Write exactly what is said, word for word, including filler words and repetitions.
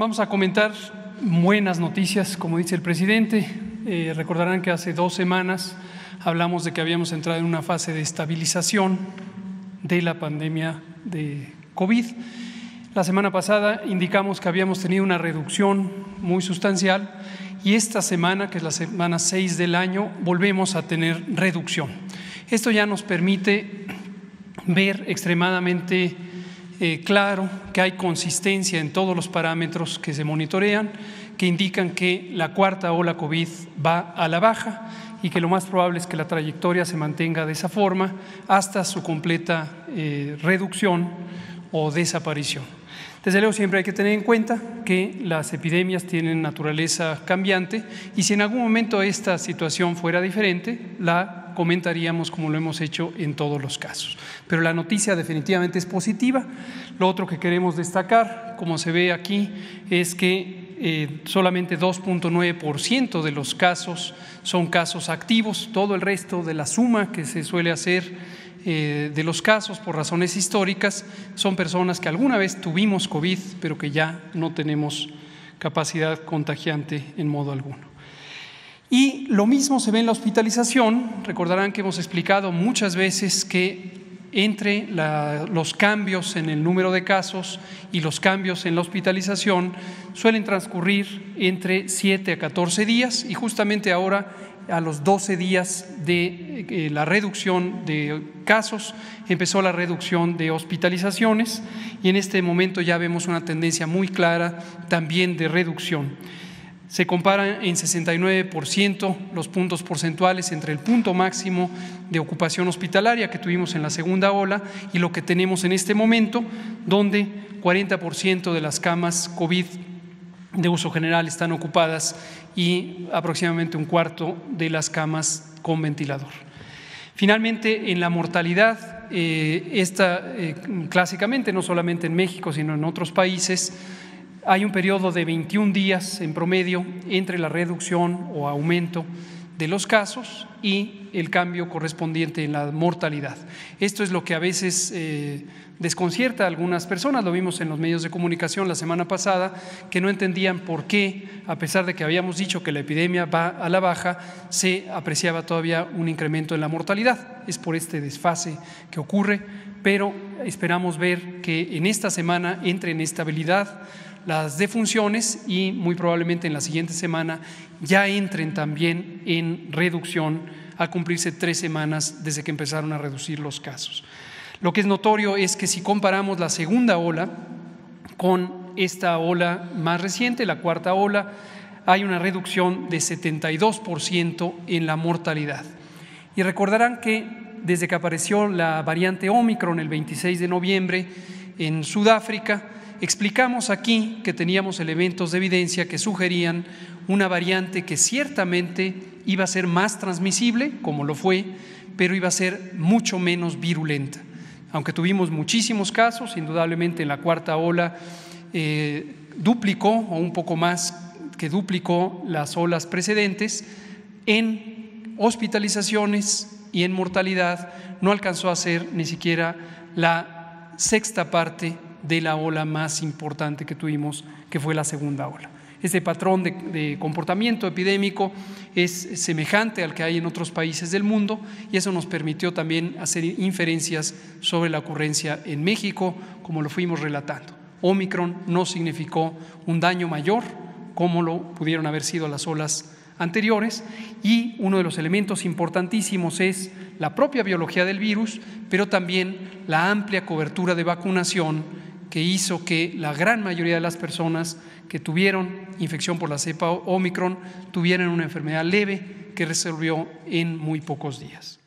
Vamos a comentar buenas noticias, como dice el presidente. Eh, recordarán que hace dos semanas hablamos de que habíamos entrado en una fase de estabilización de la pandemia de COVID. La semana pasada indicamos que habíamos tenido una reducción muy sustancial y esta semana, que es la semana seis del año, volvemos a tener reducción. Esto ya nos permite ver extremadamente eh, claro que hay consistencia en todos los parámetros que se monitorean, que indican que la cuarta ola COVID va a la baja y que lo más probable es que la trayectoria se mantenga de esa forma hasta su completa eh, reducción o desaparición. Desde luego, siempre hay que tener en cuenta que las epidemias tienen naturaleza cambiante y si en algún momento esta situación fuera diferente, la comentaríamos como lo hemos hecho en todos los casos. Pero la noticia definitivamente es positiva. Lo otro que queremos destacar, como se ve aquí, es que eh, solamente dos punto nueve por ciento de los casos son casos activos. Todo el resto de la suma que se suele hacer de los casos por razones históricas son personas que alguna vez tuvimos COVID, pero que ya no tenemos capacidad contagiante en modo alguno. Y lo mismo se ve en la hospitalización. Recordarán que hemos explicado muchas veces que entre la, los cambios en el número de casos y los cambios en la hospitalización suelen transcurrir entre siete a catorce días y justamente ahora a los doce días de la reducción de casos empezó la reducción de hospitalizaciones y en este momento ya vemos una tendencia muy clara también de reducción. Se comparan en sesenta y nueve por ciento los puntos porcentuales entre el punto máximo de ocupación hospitalaria que tuvimos en la segunda ola y lo que tenemos en este momento, donde cuarenta por ciento de las camas COVID de uso general están ocupadas y aproximadamente un cuarto de las camas con ventilador. Finalmente, en la mortalidad, eh, esta eh, clásicamente, no solamente en México, sino en otros países, hay un periodo de veintiún días en promedio entre la reducción o aumento de los casos y el cambio correspondiente en la mortalidad. Esto es lo que a veces eh, desconcierta a algunas personas, lo vimos en los medios de comunicación la semana pasada, que no entendían por qué, a pesar de que habíamos dicho que la epidemia va a la baja, se apreciaba todavía un incremento en la mortalidad. Es por este desfase que ocurre, pero esperamos ver que en esta semana entre en estabilidad las defunciones y muy probablemente en la siguiente semana ya entren también en reducción al cumplirse tres semanas desde que empezaron a reducir los casos. Lo que es notorio es que si comparamos la segunda ola con esta ola más reciente, la cuarta ola, hay una reducción de setenta y dos por ciento en la mortalidad. Y recordarán que desde que apareció la variante Ómicron el veintiséis de noviembre en Sudáfrica, explicamos aquí que teníamos elementos de evidencia que sugerían una variante que ciertamente iba a ser más transmisible, como lo fue, pero iba a ser mucho menos virulenta. Aunque tuvimos muchísimos casos, indudablemente en la cuarta ola eh, duplicó o un poco más que duplicó las olas precedentes, en hospitalizaciones y en mortalidad no alcanzó a ser ni siquiera la sexta parte de la ola más importante que tuvimos, que fue la segunda ola. Este patrón de, de comportamiento epidémico es semejante al que hay en otros países del mundo y eso nos permitió también hacer inferencias sobre la ocurrencia en México, como lo fuimos relatando. Ómicron no significó un daño mayor, como lo pudieron haber sido las olas anteriores, y uno de los elementos importantísimos es la propia biología del virus, pero también la amplia cobertura de vacunación que hizo que la gran mayoría de las personas que tuvieron infección por la cepa Ómicron tuvieran una enfermedad leve que resolvió en muy pocos días.